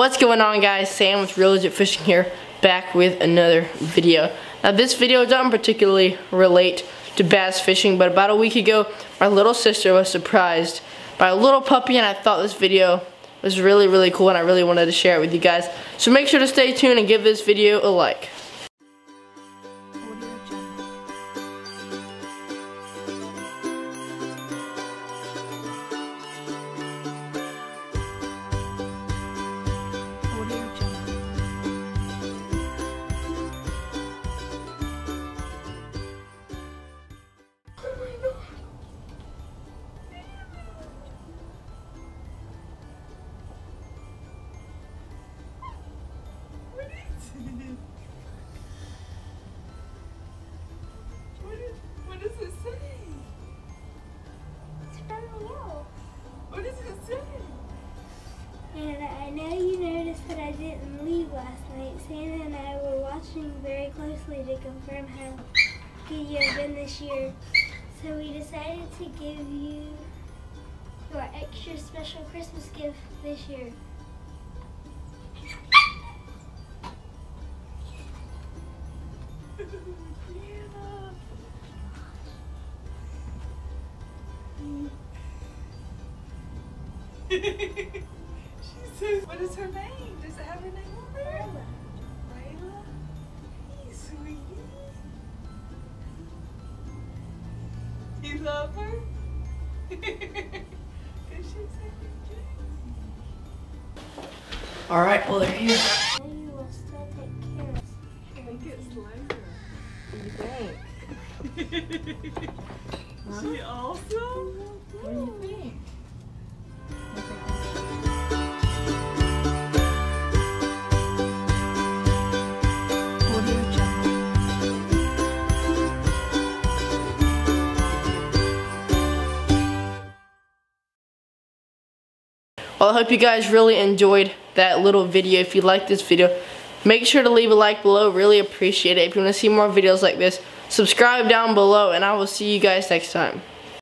What's going on, guys? Sam with Real Legit Fishing here, back with another video. Now this video doesn't particularly relate to bass fishing, but about a week ago my little sister was surprised by a little puppy, and I thought this video was really cool and I really wanted to share it with you guys. So make sure to stay tuned and give this video a like. Santa and I were watching very closely to confirm how good you have been this year, so we decided to give you your extra special Christmas gift this year. She says, what is her name? Does it have her name on there? You love her? Alright, well, they're here. You will still take care of us. It gets lighter. What do you think? Huh? She awesome? What do you think? Well, I hope you guys really enjoyed that little video. If you like this video, make sure to leave a like below. Really appreciate it. If you want to see more videos like this, subscribe down below, and I will see you guys next time.